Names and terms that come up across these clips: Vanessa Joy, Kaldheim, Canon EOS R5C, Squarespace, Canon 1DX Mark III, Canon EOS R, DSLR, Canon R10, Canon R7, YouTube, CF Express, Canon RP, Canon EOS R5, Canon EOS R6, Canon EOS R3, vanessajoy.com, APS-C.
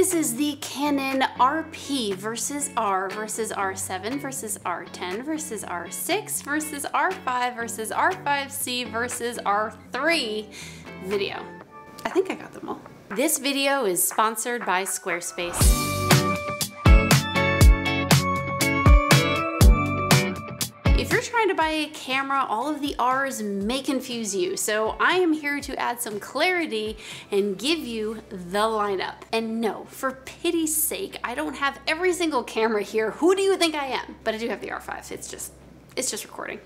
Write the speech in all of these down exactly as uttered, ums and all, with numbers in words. This is the Canon R P versus R versus R seven versus R ten versus R six versus R five versus R five C versus R three video. I think I got them all. This video is sponsored by Squarespace. If you're trying to buy a camera, all of the R's may confuse you, so I am here to add some clarity and give you the lineup. And no, for pity's sake, I don't have every single camera here. Who do you think I am? But I do have the R five. It's just, it's just recording.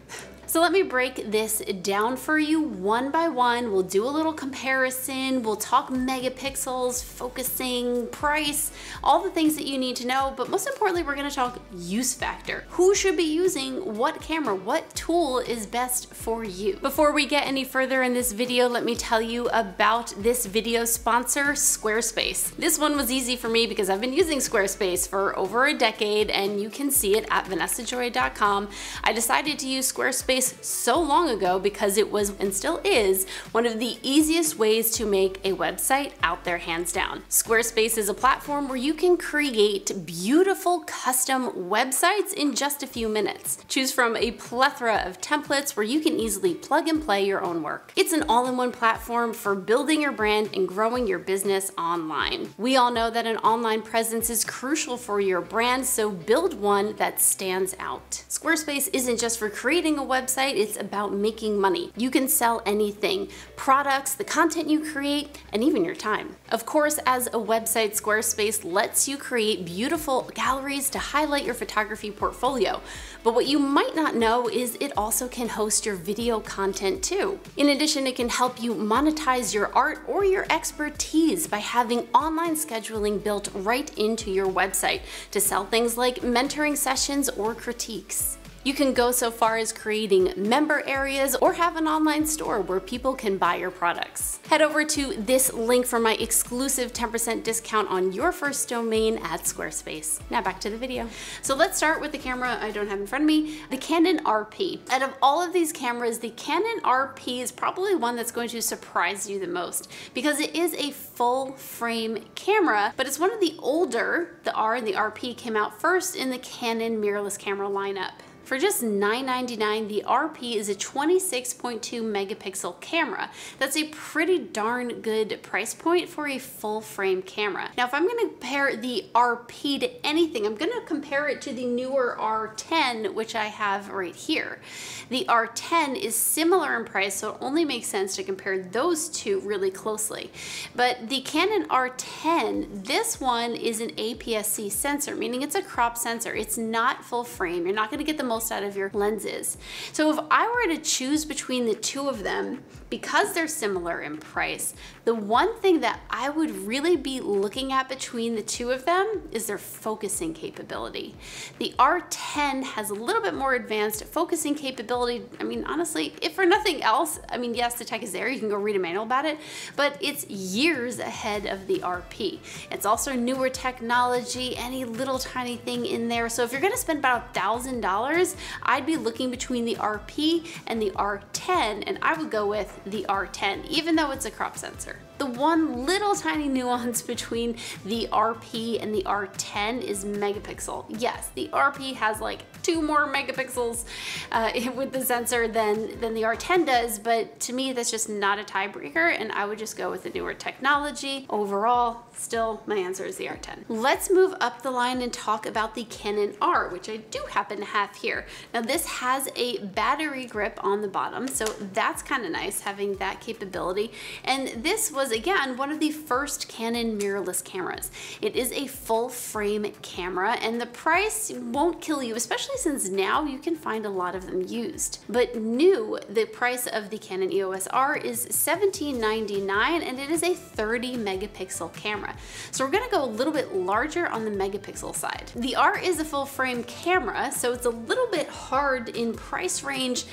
So let me break this down for you one by one. We'll do a little comparison. We'll talk megapixels, focusing, price, all the things that you need to know. But most importantly, we're going to talk use factor. Who should be using what camera? What tool is best for you? Before we get any further in this video, let me tell you about this video sponsor, Squarespace. This one was easy for me because I've been using Squarespace for over a decade, and you can see it at vanessa joy dot com. I decided to use Squarespace so long ago because it was, and still is, one of the easiest ways to make a website out there, hands down. Squarespace is a platform where you can create beautiful custom websites in just a few minutes. Choose from a plethora of templates where you can easily plug and play your own work. It's an all-in-one platform for building your brand and growing your business online. We all know that an online presence is crucial for your brand, so build one that stands out. Squarespace isn't just for creating a website Website, it's about making money. You can sell anything, products, the content you create, and even your time. Of course, as a website, Squarespace lets you create beautiful galleries to highlight your photography portfolio. But what you might not know is it also can host your video content too. In addition, it can help you monetize your art or your expertise by having online scheduling built right into your website to sell things like mentoring sessions or critiques. You can go so far as creating member areas or have an online store where people can buy your products. Head over to this link for my exclusive ten percent discount on your first domain at Squarespace. Now back to the video. So let's start with the camera I don't have in front of me, the Canon R P. Out of all of these cameras, the Canon R P is probably one that's going to surprise you the most because it is a full frame camera, but it's one of the older. The R and the R P came out first in the Canon mirrorless camera lineup. For just nine ninety-nine, the R P is a twenty-six point two megapixel camera. That's a pretty darn good price point for a full frame camera. Now, if I'm gonna compare the R P to anything, I'm gonna compare it to the newer R ten, which I have right here. The R ten is similar in price, so it only makes sense to compare those two really closely. But the Canon R ten, this one is an A P S C sensor, meaning it's a crop sensor. It's not full frame. You're not gonna get the most out of your lenses. So if I were to choose between the two of them, because they're similar in price, the one thing that I would really be looking at between the two of them is their focusing capability. The R ten has a little bit more advanced focusing capability. I mean, honestly, if for nothing else, I mean, yes, the tech is there, you can go read a manual about it, but it's years ahead of the R P. It's also newer technology, any little tiny thing in there. So if you're gonna spend about a thousand dollars, I'd be looking between the R P and the R ten, and I would go with the R ten, even though it's a crop sensor. The one little tiny nuance between the R P and the R ten is megapixel. Yes, the R P has like two more megapixels uh, with the sensor than, than the R ten does, but to me, that's just not a tiebreaker, and I would just go with the newer technology. Overall, still, my answer is the R ten. Let's move up the line and talk about the Canon R, which I do happen to have here. Now, this has a battery grip on the bottom, so that's kind of nice, having that capability, and this was, again, one of the first Canon mirrorless cameras. It is a full frame camera, and the price won't kill you, especially since now you can find a lot of them used. But new, the price of the Canon E O S R is seventeen ninety-nine, and it is a thirty megapixel camera. So we're gonna go a little bit larger on the megapixel side. The R is a full frame camera, so it's a little bit hard in price range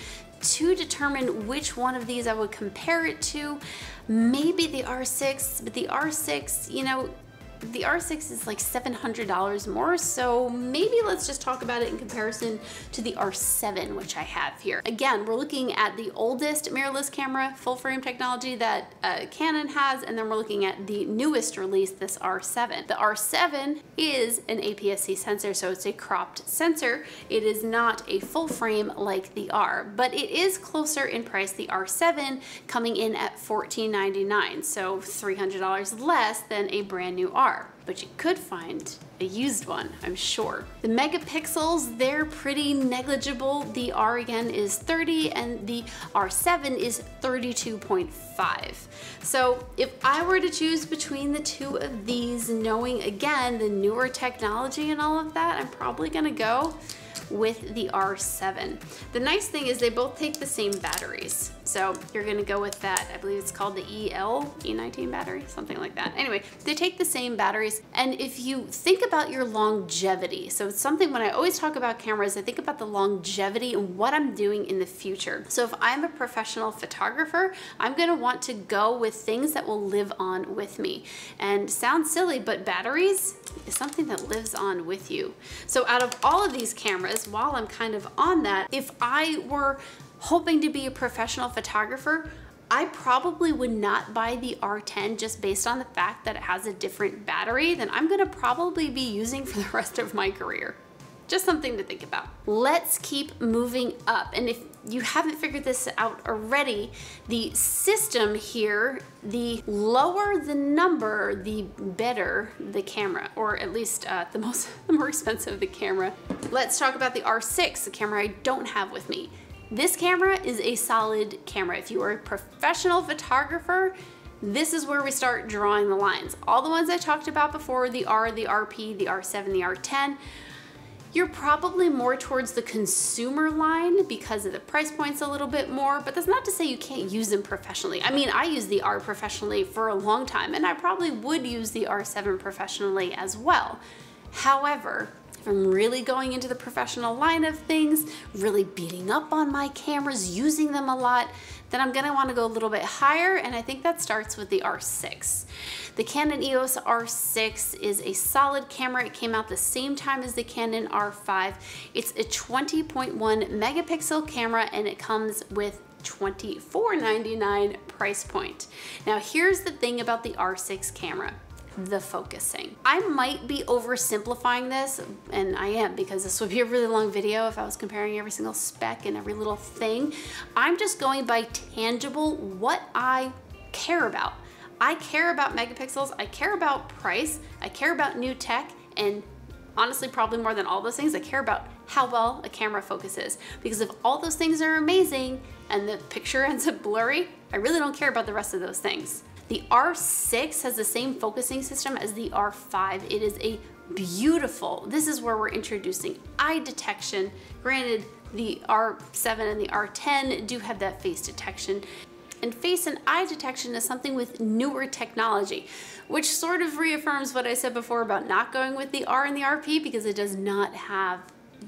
to determine which one of these I would compare it to. Maybe the R six, but the R six, you know, the R six is like seven hundred dollars more, so maybe let's just talk about it in comparison to the R seven, which I have here. Again, we're looking at the oldest mirrorless camera full frame technology that uh, Canon has, and then we're looking at the newest release, this R seven. The R seven is an A P S C sensor, so it's a cropped sensor. It is not a full frame like the R, but it is closer in price. The R seven coming in at fourteen ninety-nine, so three hundred dollars less than a brand new R, but you could find a used one, I'm sure. The megapixels, they're pretty negligible. The R again is thirty and the R seven is thirty-two point five. So if I were to choose between the two of these, knowing again the newer technology and all of that, I'm probably gonna go with the R seven. The nice thing is they both take the same batteries. So you're gonna go with that, I believe it's called the E L, E nineteen battery, something like that. Anyway, they take the same batteries. And if you think about your longevity, so it's something when I always talk about cameras, I think about the longevity and what I'm doing in the future. So if I'm a professional photographer, I'm gonna want to go with things that will live on with me. And sounds silly, but batteries is something that lives on with you. So out of all of these cameras, while I'm kind of on that, if I were hoping to be a professional photographer, I probably would not buy the R ten just based on the fact that it has a different battery than I'm gonna probably be using for the rest of my career. Just something to think about. Let's keep moving up. And if you haven't figured this out already, the system here, the lower the number, the better the camera, or at least uh, the most, the more expensive the camera. Let's talk about the R six, the camera I don't have with me. This camera is a solid camera. If you are a professional photographer, this is where we start drawing the lines. All the ones I talked about before, the R, the R P, the R seven, the R ten, you're probably more towards the consumer line because of the price points a little bit more, but that's not to say you can't use them professionally. I mean, I use the R professionally for a long time, and I probably would use the R seven professionally as well. However, if I'm really going into the professional line of things, really beating up on my cameras, using them a lot, then I'm gonna wanna go a little bit higher, and I think that starts with the R six. The Canon E O S R six is a solid camera. It came out the same time as the Canon R five. It's a twenty point one megapixel camera, and it comes with twenty-four ninety-nine price point. Now, here's the thing about the R six camera. The focusing. I might be oversimplifying this, and I am, because this would be a really long video if I was comparing every single spec and every little thing. I'm just going by tangible, what I care about. I care about megapixels, I care about price, I care about new tech, and honestly, probably more than all those things, I care about how well a camera focuses. Because if all those things are amazing and the picture ends up blurry, I really don't care about the rest of those things. The R six has the same focusing system as the R five. It is a beautiful, this is where we're introducing eye detection. Granted, the R seven and the R ten do have that face detection. And face and eye detection is something with newer technology, which sort of reaffirms what I said before about not going with the R and the R P because it does not have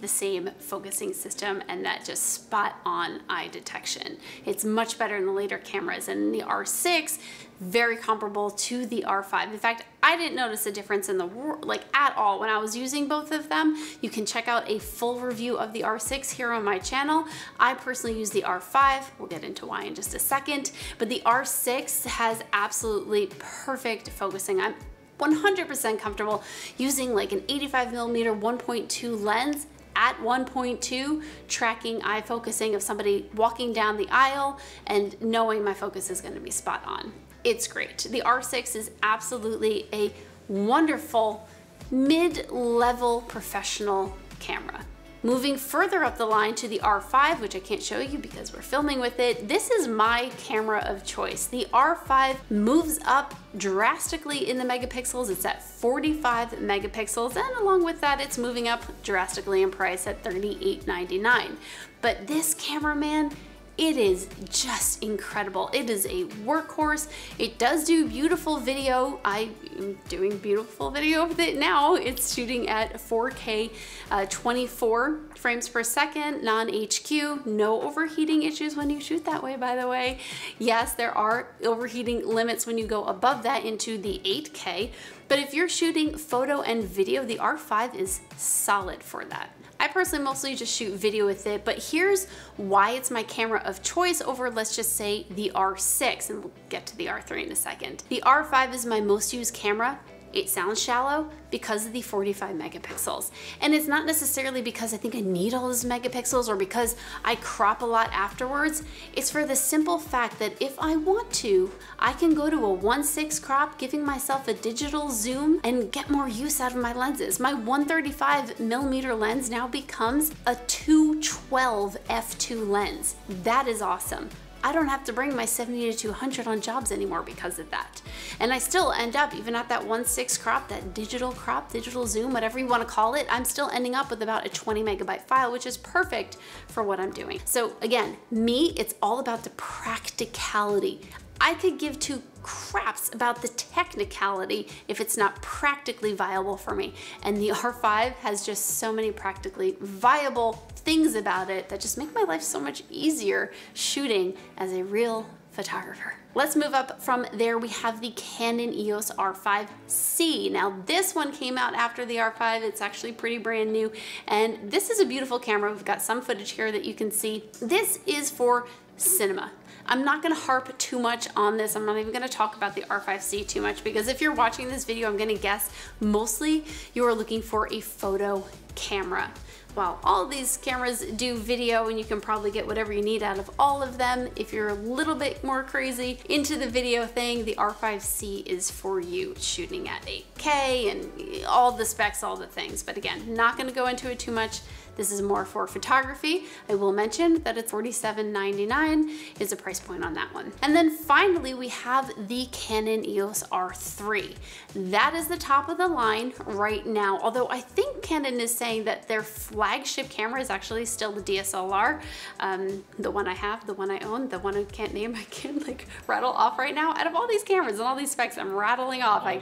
the same focusing system and that just spot on eye detection. It's much better in the later cameras, and the R six, very comparable to the R five. In fact, I didn't notice a difference in the like at all when I was using both of them. You can check out a full review of the R six here on my channel. I personally use the R five. We'll get into why in just a second, but the R six has absolutely perfect focusing. I'm one hundred percent comfortable using like an eighty-five millimeter one point two lens at one point two, tracking eye focusing of somebody walking down the aisle and knowing my focus is gonna be spot on. It's great. The R six is absolutely a wonderful mid-level professional camera. Moving further up the line to the R five, which I can't show you because we're filming with it, this is my camera of choice. The R five moves up drastically in the megapixels. It's at forty-five megapixels, and along with that, it's moving up drastically in price at thirty-eight ninety-nine. But this camera, man, It is just incredible. It is a workhorse. It does do beautiful video. I am doing beautiful video with it now. It's shooting at four K, uh, twenty-four frames per second, non-H Q, no overheating issues when you shoot that way, by the way. Yes, there are overheating limits when you go above that into the eight K, but if you're shooting photo and video, the R five is solid for that. I personally mostly just shoot video with it, but here's why it's my camera of choice over, let's just say, the R six, and we'll get to the R three in a second. The R five is my most used camera. It sounds shallow because of the forty-five megapixels. And it's not necessarily because I think I need all those megapixels or because I crop a lot afterwards. It's for the simple fact that if I want to, I can go to a one sixth crop, giving myself a digital zoom and get more use out of my lenses. My one thirty-five millimeter lens now becomes a two twelve f two lens. That is awesome. I don't have to bring my seventy to two hundred on jobs anymore because of that. And I still end up, even at that one sixth crop, that digital crop, digital zoom, whatever you wanna call it, I'm still ending up with about a twenty megabyte file, which is perfect for what I'm doing. So again, me, it's all about the practicality. I could give two craps about the technicality if it's not practically viable for me. And the R five has just so many practically viable things about it that just make my life so much easier shooting as a real photographer. Let's move up from there. We have the Canon E O S R five C. Now this one came out after the R five. It's actually pretty brand new. And this is a beautiful camera. We've got some footage here that you can see. This is for cinema. I'm not gonna harp too much on this. I'm not even gonna talk about the R five C too much because if you're watching this video, I'm gonna guess mostly you are looking for a photo camera. Well, all these cameras do video and you can probably get whatever you need out of all of them. If you're a little bit more crazy into the video thing, the R five C is for you shooting at eight K and all the specs, all the things. But again, not gonna go into it too much. This is more for photography. I will mention that it's forty-seven ninety-nine is the price point on that one. And then finally, we have the Canon E O S R three. That is the top of the line right now. Although I think Canon is saying that their flagship camera is actually still the D S L R. Um, the one I have, the one I own, the one I can't name, I can't like rattle off right now. Out of all these cameras and all these specs, I'm rattling off. I,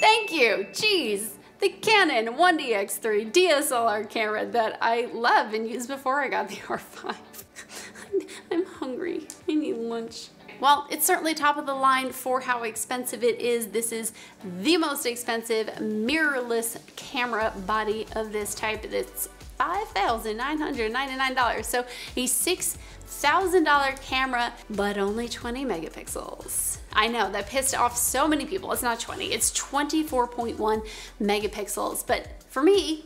thank you, jeez. The Canon one D X three D S L R camera that I love and used before I got the R five. I'm hungry, I need lunch. Well, it's certainly top of the line for how expensive it is. This is the most expensive mirrorless camera body of this type. It's five thousand nine hundred ninety-nine dollars. So a six thousand dollar camera, but only twenty megapixels. I know that pissed off so many people. It's not twenty, it's twenty-four point one megapixels. But for me,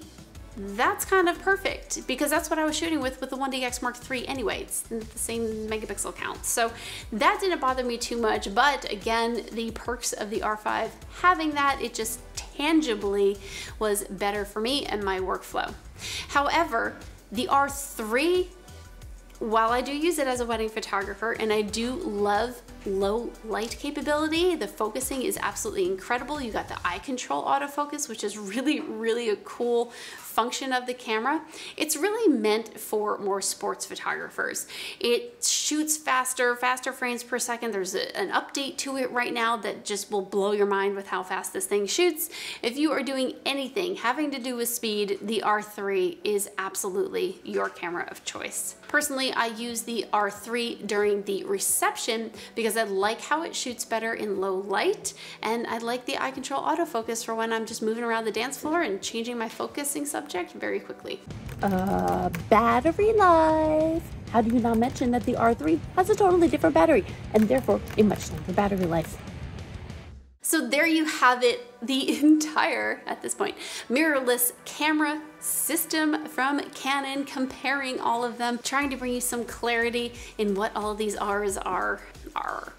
that's kind of perfect because that's what I was shooting with with the one D X Mark three anyway. It's the same megapixel count. So that didn't bother me too much. But again, the perks of the R five having that, it just tangibly was better for me and my workflow. However, the R three, while I do use it as a wedding photographer and I do love low light capability, the focusing is absolutely incredible. You got the eye control autofocus, which is really, really a cool function of the camera. It's really meant for more sports photographers. It shoots faster, faster frames per second. There's a, an update to it right now that just will blow your mind with how fast this thing shoots. If you are doing anything having to do with speed, the R three is absolutely your camera of choice. Personally, I use the R three during the reception because I like how it shoots better in low light, and I like the eye control autofocus for when I'm just moving around the dance floor and changing my focusing subject very quickly. Uh, battery life. How do you not mention that the R three has a totally different battery and therefore a much longer battery life? So there you have it, the entire, at this point, mirrorless camera system from Canon, comparing all of them, trying to bring you some clarity in what all these R's are. are.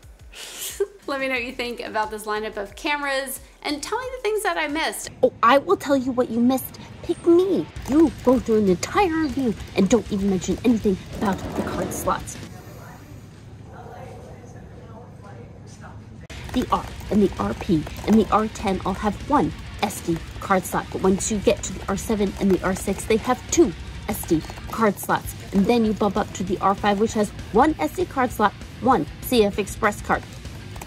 Let me know what you think about this lineup of cameras and tell me the things that I missed. Oh, I will tell you what you missed. Pick me. You go through an entire review and don't even mention anything about the card slots. The R and the R P and the R ten all have one S D card slot, but once you get to the R seven and the R six, they have two S D card slots. And then you bump up to the R five, which has one S D card slot, one C F Express card.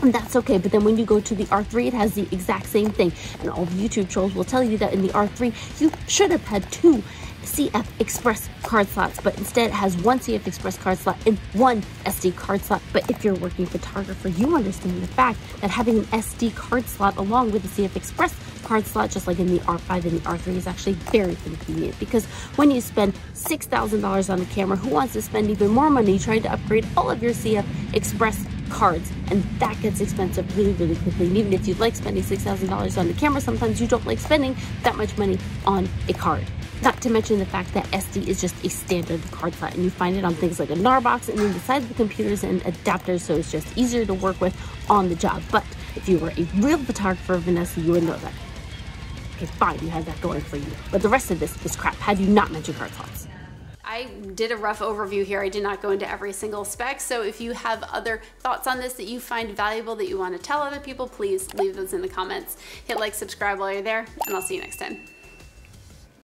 And that's okay, but then when you go to the R three, it has the exact same thing. And all YouTube trolls will tell you that in the R three, you should have had two C F Express card slots, but instead it has one C F Express card slot and one S D card slot. But if you're a working photographer, you understand the fact that having an S D card slot along with the C F Express card slot, just like in the R five and the R three, is actually very convenient, because when you spend six thousand dollars on a camera, who wants to spend even more money trying to upgrade all of your C F Express cards? And that gets expensive really, really quickly. And even if you like spending six thousand dollars on the camera, sometimes you don't like spending that much money on a card. Not to mention the fact that S D is just a standard card slot, and you find it on things like a N A R box and then the sides of the computers and adapters, so it's just easier to work with on the job. But if you were a real photographer, Vanessa, you would know that. Okay, fine, you had that going for you. But the rest of this is crap. How do you not mention card slots? I did a rough overview here. I did not go into every single spec. So if you have other thoughts on this that you find valuable that you want to tell other people, please leave those in the comments. Hit like, subscribe while you're there, and I'll see you next time.